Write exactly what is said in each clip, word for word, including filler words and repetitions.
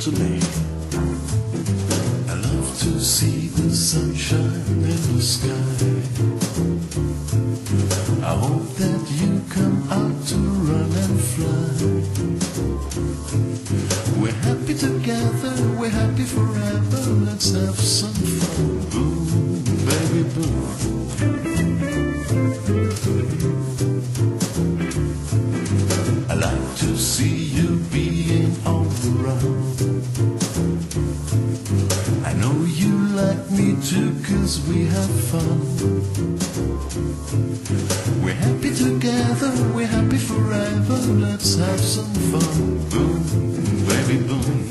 to me. I love to see the sunshine in the sky. I hope that you come out to run and fly. We're happy together, we're happy forever. Let's have some fun. Boo, baby, boo. I like to see you being all around. I know you like me too, cause we have fun. We're happy together, we're happy forever. Let's have some fun. Boom, baby, boom.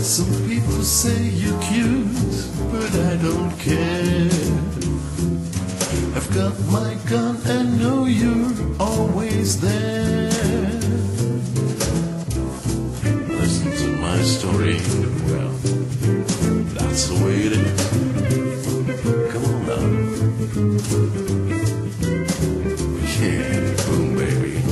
Some people say you're cute, but I don't care. I've got my gun and know you're always there. Listen to my story, well, that's the way it is. Come on now. Yeah, boom baby. Yeah.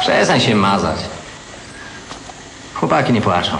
Przestań się mazać. Chłopaki nie płaczą.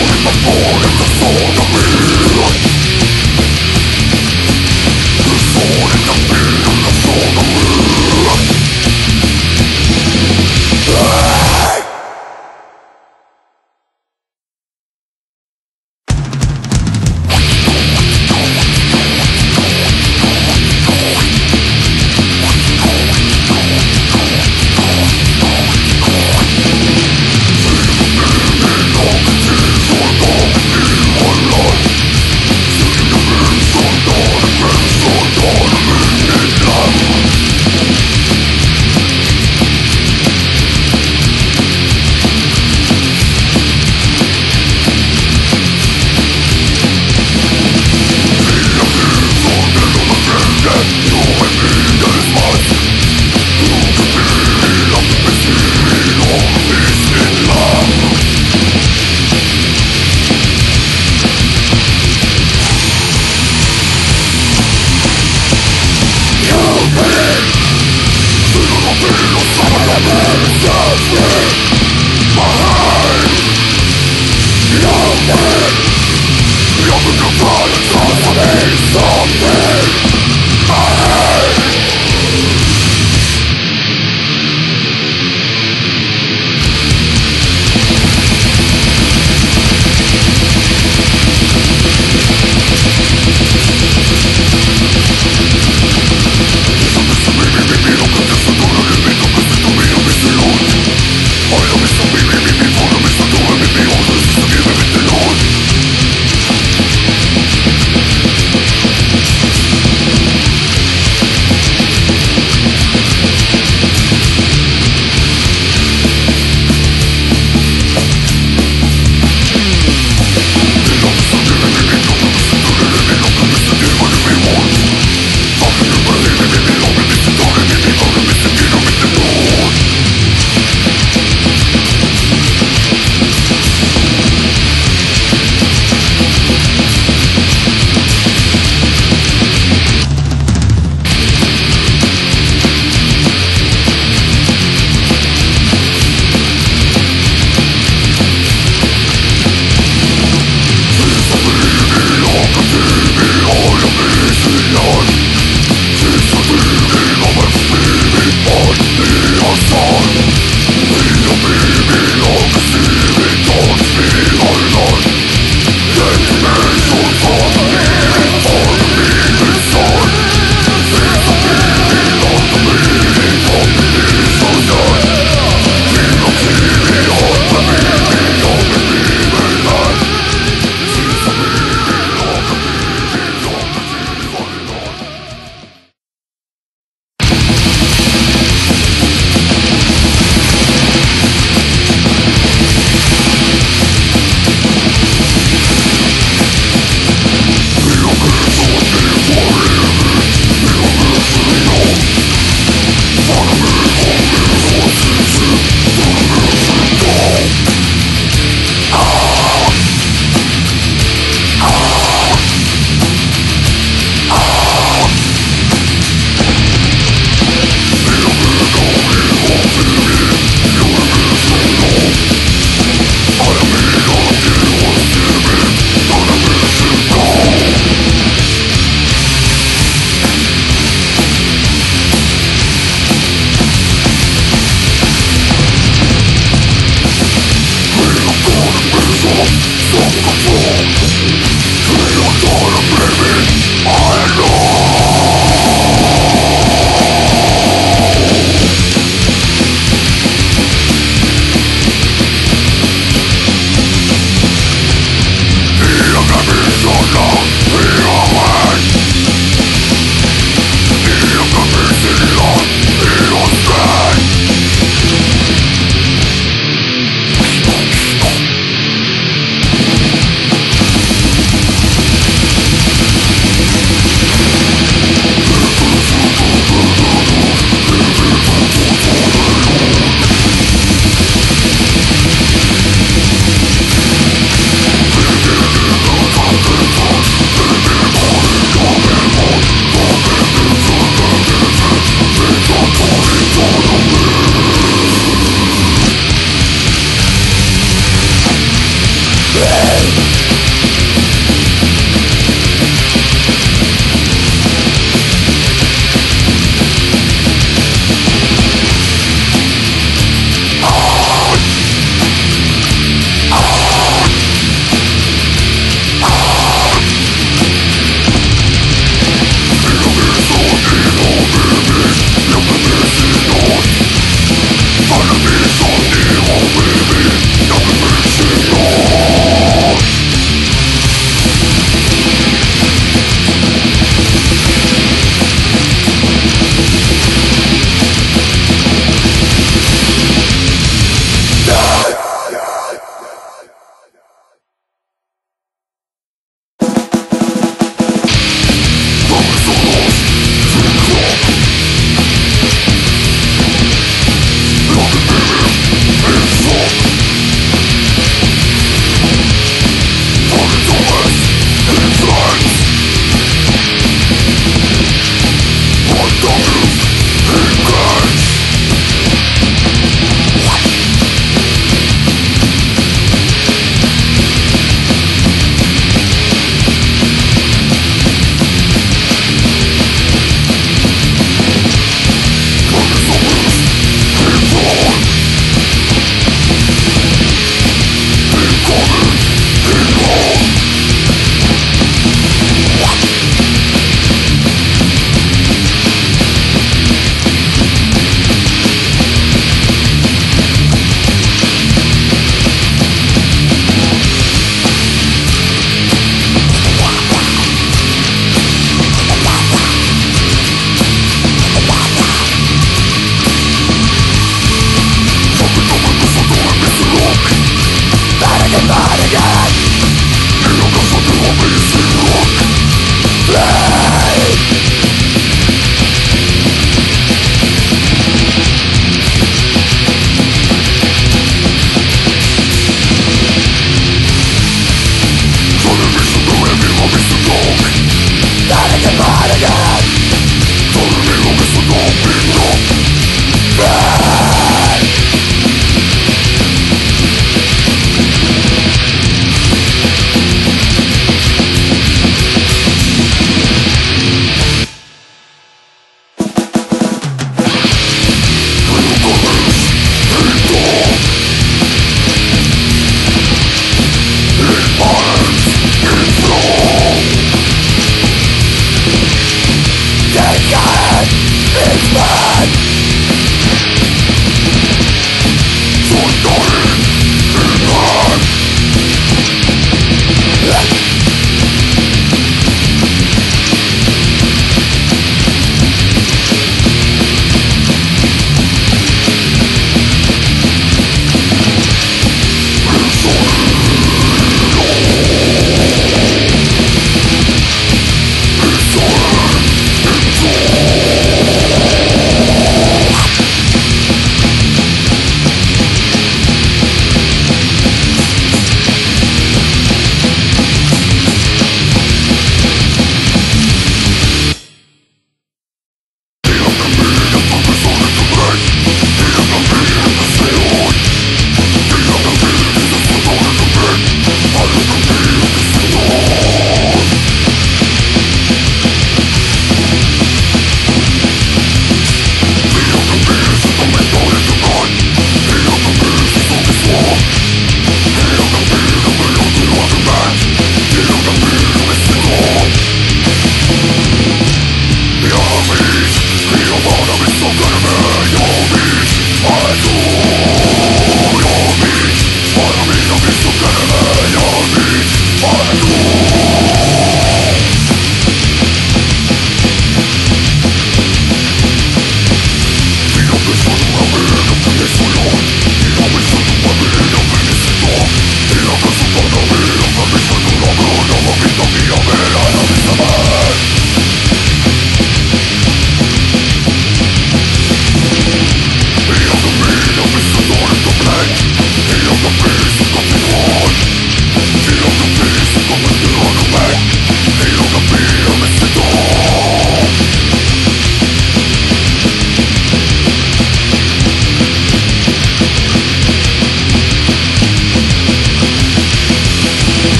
We'll be right back.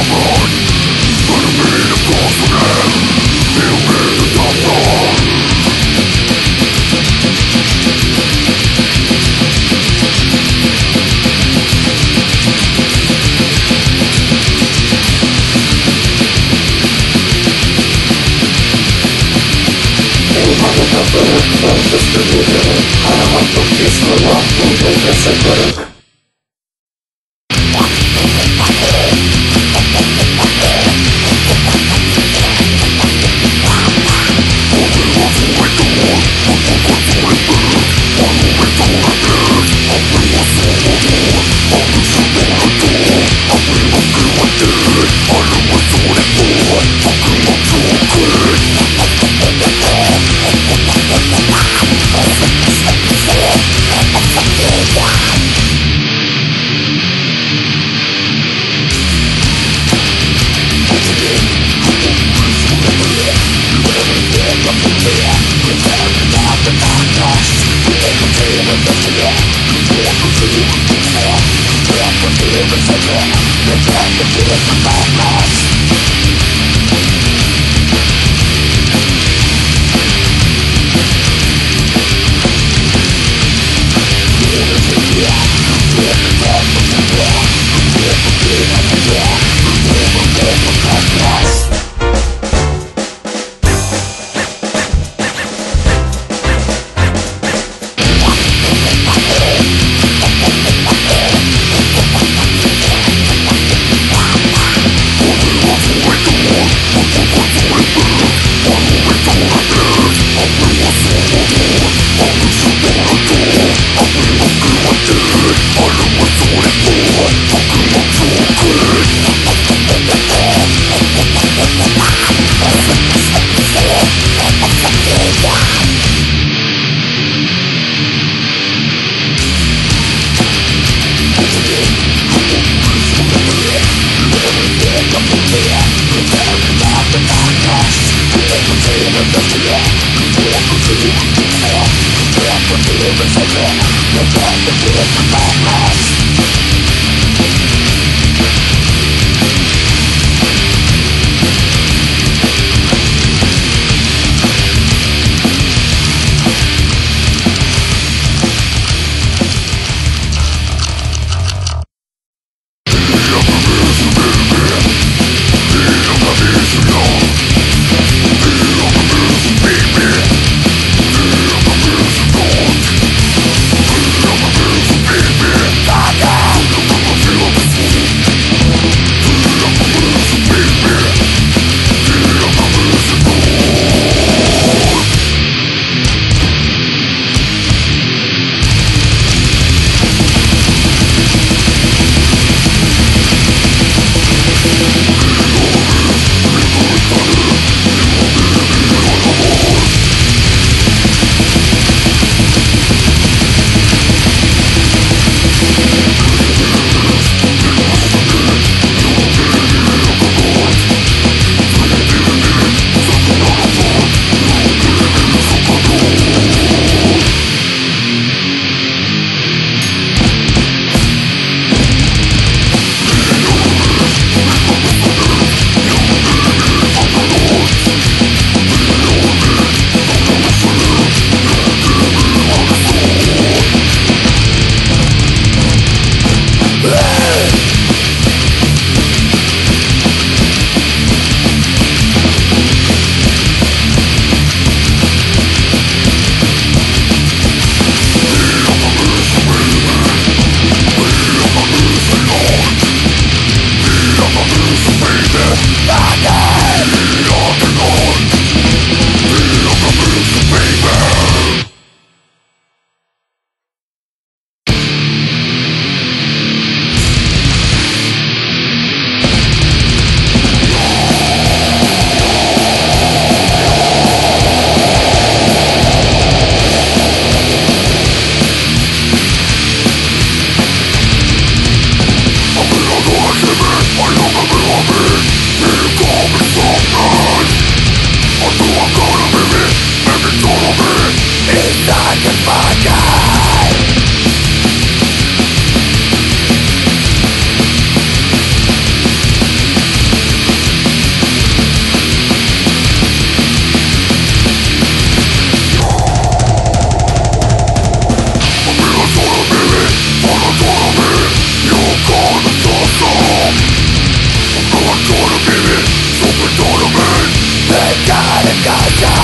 Fuck! and go down.